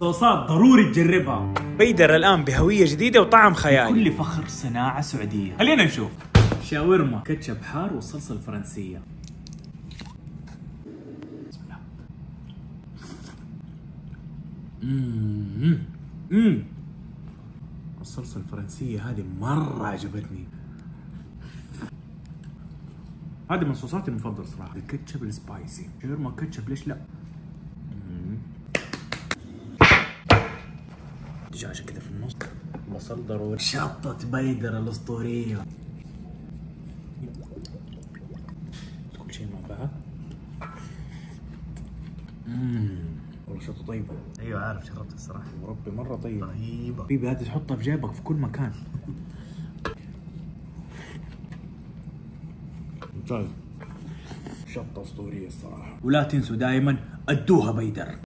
صوصات ضروري تجربها. بيدر الآن بهوية جديدة وطعم خيالي، كل فخر صناعة سعودية. خلينا نشوف شاورما كاتشب حار والصلصة الفرنسية. الصلصة الفرنسية هذه مرة عجبتني، هذه من صوصاتي المفضلة صراحة. الكاتشب السبايسي، شاورما كاتشب ليش لا؟ دجاجة كذا في النص، بصل ضروري، شطة بيدر الأسطورية، كل شيء مع بعض. والله شطة طيبة. ايوه عارف شربتها الصراحة، وربي مرة طيبة رهيبة حبيبي، هذه تحطها في جيبك في كل مكان. ممتاز، شطة أسطورية الصراحة، ولا تنسوا دائما أدوها بيدر.